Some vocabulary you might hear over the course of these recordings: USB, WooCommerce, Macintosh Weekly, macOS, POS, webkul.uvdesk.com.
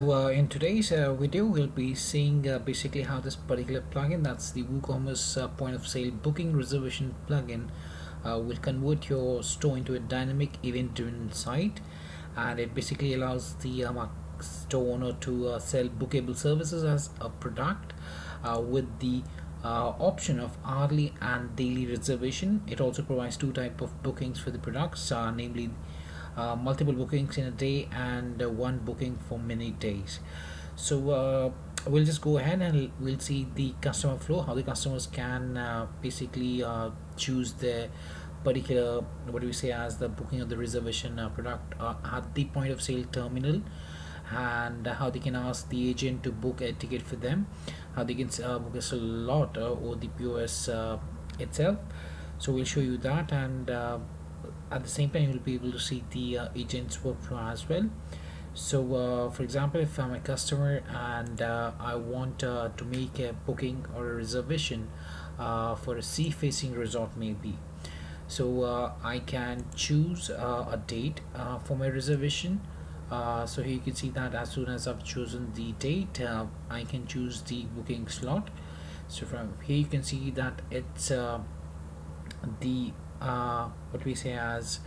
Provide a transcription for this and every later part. In today's video, we'll be seeing basically how this particular plugin, that's the WooCommerce point of sale booking reservation plugin, will convert your store into a dynamic event driven site, and it basically allows the store owner to sell bookable services as a product with the option of hourly and daily reservation. It also provides two types of bookings for the products, namely multiple bookings in a day and one booking for many days. So we'll just go ahead and we'll see the customer flow, how the customers can basically choose their particular, what do we say, as the booking of the reservation product at the point of sale terminal, and how they can ask the agent to book a ticket for them, how they can book a slot or the POS itself. So we'll show you that, and at the same time you will be able to see the agent's workflow as well. So for example, if I'm a customer and I want to make a booking or a reservation for a sea facing resort maybe, so I can choose a date for my reservation. So here you can see that as soon as I've chosen the date, I can choose the booking slot. So from here you can see that it's the what we say as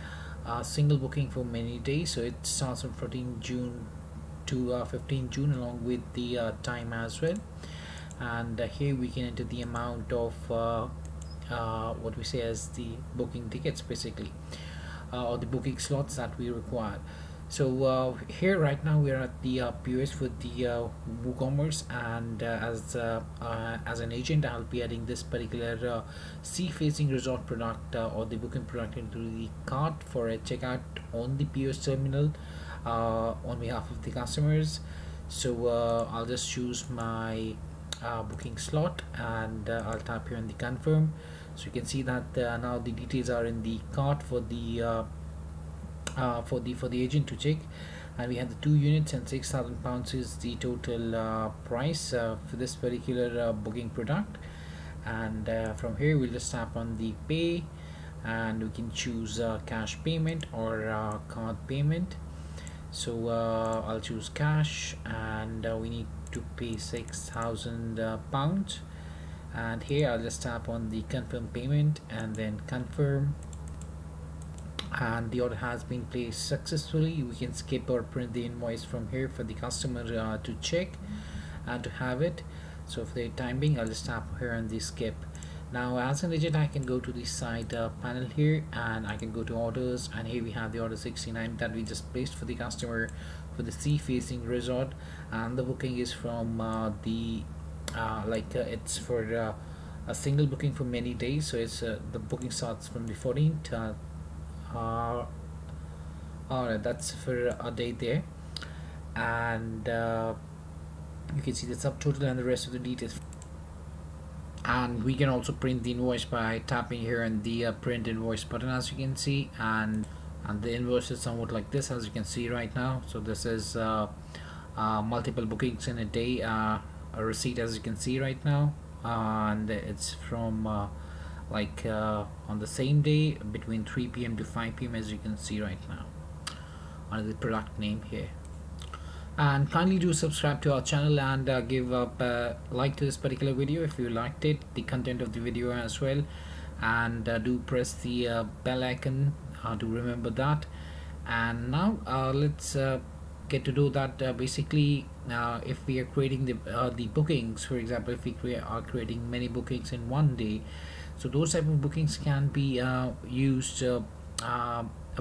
a single booking for many days. So it starts from 14 June to 15 June along with the time as well, and here we can enter the amount of what we say as the booking tickets basically, or the booking slots that we require. So here right now we are at the POS with the WooCommerce, and as an agent I'll be adding this particular sea facing resort product or the booking product into the cart for a checkout on the POS terminal on behalf of the customers. So I'll just choose my booking slot, and I'll tap here on the confirm. So you can see that now the details are in the cart for the agent to check, and we have the 2 units and £6,000 is the total price for this particular booking product. And from here we'll just tap on the pay, and we can choose cash payment or card payment. So I'll choose cash, and we need to pay £6,000, and here I'll just tap on the confirm payment and then confirm, and the order has been placed successfully. We can skip or print the invoice from here for the customer to check and to have it. So for the time being, I'll just tap here on the skip. Now as an agent, I can go to the side panel here, and I can go to orders, and here we have the order 69 that we just placed for the customer for the sea facing resort, and the booking is from it's for a single booking for many days. So it's the booking starts from the 14th. Alright, that's for a day there, and you can see the subtotal and the rest of the details. And we can also print the invoice by tapping here on the print invoice button, as you can see, and the invoice is somewhat like this, as you can see right now. So this is multiple bookings in a day, a receipt, as you can see right now, and it's from on the same day between 3 PM to 5 PM, as you can see right now under the product name here. And kindly do subscribe to our channel and give up like to this particular video if you liked it, the content of the video as well, and do press the bell icon to remember that. And now let's get to do that. Basically if we are creating the bookings, for example, if we are creating many bookings in one day, so those type of bookings can be used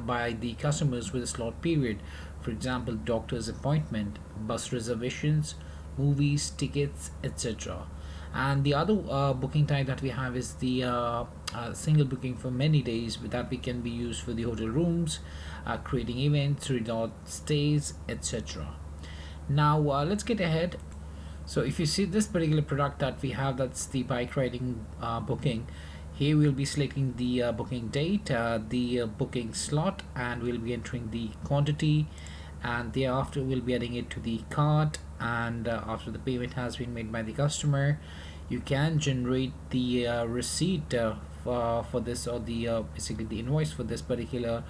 by the customers with a slot period. For example, doctor's appointment, bus reservations, movies, tickets, etc. And the other booking type that we have is the single booking for many days, with that we can be used for the hotel rooms, creating events, resort stays, etc. Now let's get ahead. So if you see this particular product that we have, that's the bike riding booking. Here we'll be selecting the booking date, the booking slot, and we'll be entering the quantity, and thereafter we'll be adding it to the cart. And after the payment has been made by the customer, you can generate the receipt for this, or the basically the invoice for this particular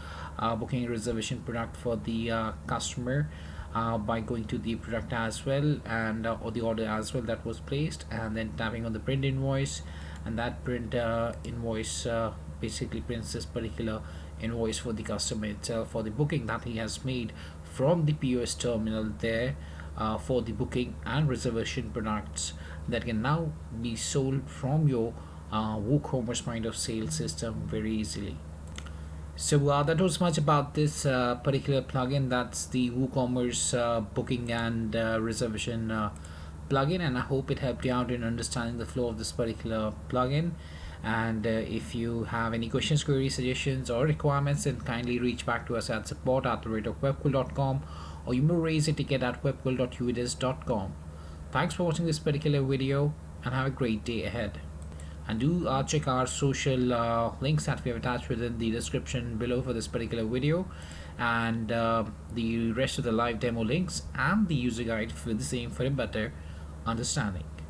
booking reservation product for the customer by going to the product as well and or the order as well that was placed, and then tapping on the print invoice, and that print invoice basically prints this particular invoice for the customer itself for the booking that he has made from the POS terminal there for the booking and reservation products that can now be sold from your WooCommerce point of sale system very easily. So that was much about this particular plugin. That's the WooCommerce booking and reservation plugin, and I hope it helped you out in understanding the flow of this particular plugin. And if you have any questions, queries, suggestions or requirements, then kindly reach back to us at support@webkul.com, or you may raise a ticket at webkul.uvdesk.com. Thanks for watching this particular video and have a great day ahead. And do check our social links that we have attached within the description below for this particular video, and the rest of the live demo links and the user guide for the same, for a better understanding.